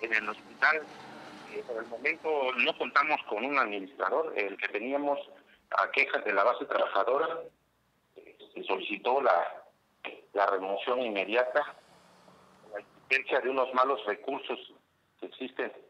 en el hospital. Por el momento no contamos con un administrador. El que teníamos a quejas de la base trabajadora, se solicitó la remoción inmediata, la existencia de unos malos recursos que existen